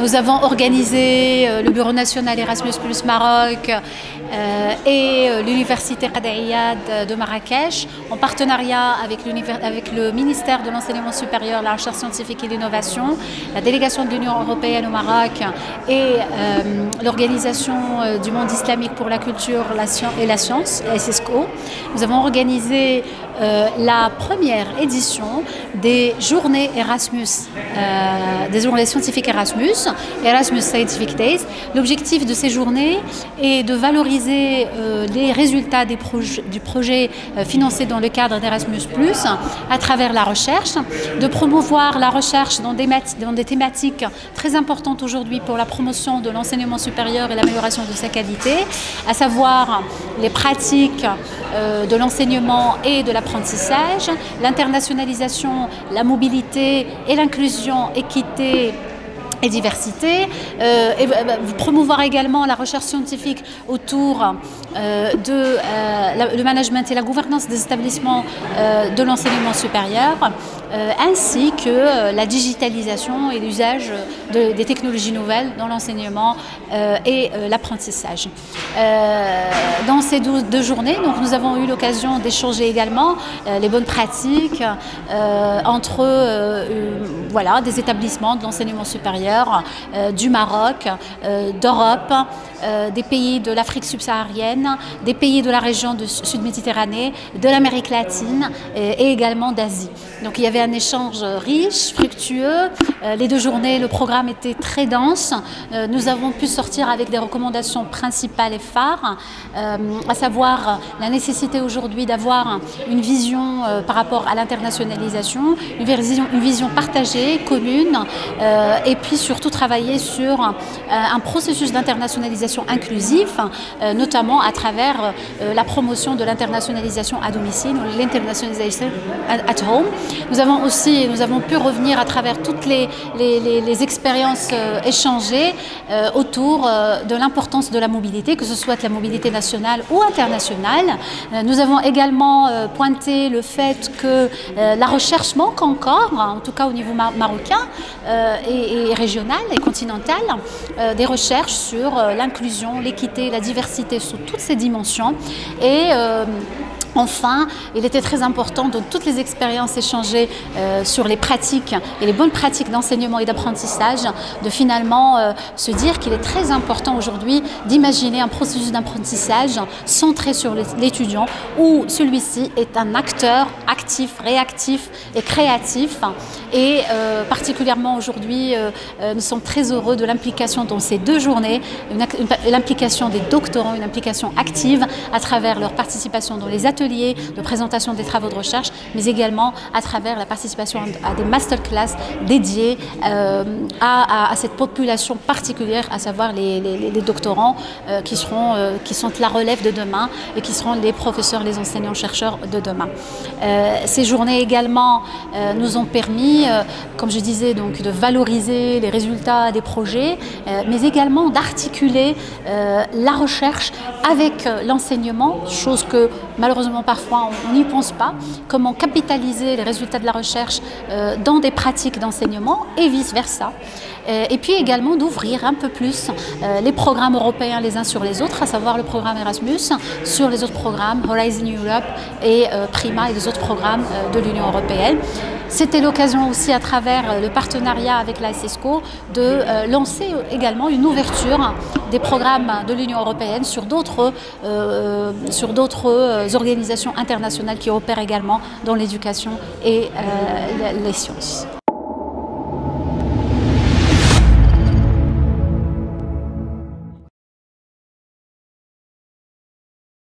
Nous avons organisé le Bureau national Erasmus+ Maroc et l'Université Qadaiyad de Marrakech en partenariat avec le ministère de l'Enseignement supérieur, la recherche scientifique et l'innovation, la délégation de l'Union européenne au Maroc et l'organisation du monde islamique pour la culture et la science, SESCO. Nous avons organisé la première édition des journées Erasmus, des journées scientifiques Erasmus Scientific Days. L'objectif de ces journées est de valoriser les résultats du projet financé dans le cadre d'Erasmus+, à travers la recherche, de promouvoir la recherche dans des thématiques très importantes aujourd'hui pour la promotion de l'enseignement supérieur et l'amélioration de sa qualité, à savoir les pratiques de l'enseignement et de l'apprentissage, l'internationalisation, la mobilité et l'inclusion, équité et diversité, et promouvoir également la recherche scientifique autour le management et la gouvernance des établissements de l'enseignement supérieur, ainsi que la digitalisation et l'usage des technologies nouvelles dans l'enseignement et l'apprentissage. Dans ces deux journées, donc, nous avons eu l'occasion d'échanger également les bonnes pratiques entre voilà, des établissements de l'enseignement supérieur, du Maroc, d'Europe, des pays de l'Afrique subsaharienne, des pays de la région de Sud-Méditerranée, de l'Amérique latine et également d'Asie. Donc il y avait un échange riche, fructueux. Les deux journées, le programme était très dense. Nous avons pu sortir avec des recommandations principales et phares, à savoir la nécessité aujourd'hui d'avoir une vision par rapport à l'internationalisation, une vision partagée, commune, et puis surtout travailler sur un processus d'internationalisation inclusif, notamment à travers la promotion de l'internationalisation à domicile, ou l'internationalisation at home. Nous avons pu revenir à travers toutes les expériences échangées autour de l'importance de la mobilité, que ce soit la mobilité nationale ou internationale. Nous avons également pointé le fait que la recherche manque encore, en tout cas au niveau marocain, et régionale et continentale, des recherches sur l'inclusion, l'équité, la diversité sous toutes ces dimensions. Et enfin, il était très important dans toutes les expériences échangées sur les pratiques et les bonnes pratiques d'enseignement et d'apprentissage, de finalement se dire qu'il est très important aujourd'hui d'imaginer un processus d'apprentissage centré sur l'étudiant, où celui-ci est un acteur actif, réactif et créatif. Et particulièrement aujourd'hui, nous sommes très heureux de l'implication dans ces deux journées, l'implication des doctorants, une implication active à travers leur participation dans les ateliers de présentation des travaux de recherche, mais également à travers la participation à des masterclass dédiées à cette population particulière, à savoir les doctorants qui sont la relève de demain et qui seront les professeurs, les enseignants-chercheurs de demain. Ces journées également nous ont permis, comme je disais, donc, de valoriser les résultats des projets, mais également d'articuler la recherche avec l'enseignement, chose que malheureusement parfois on n'y pense pas, comment capitaliser les résultats de la recherche dans des pratiques d'enseignement et vice-versa. Et puis également d'ouvrir un peu plus les programmes européens les uns sur les autres, à savoir le programme Erasmus, sur les autres programmes Horizon Europe et Prima et les autres programmes de l'Union européenne. C'était l'occasion aussi à travers le partenariat avec la SESCO de lancer également une ouverture des programmes de l'Union européenne sur d'autres organisations internationales qui opèrent également dans l'éducation et les sciences.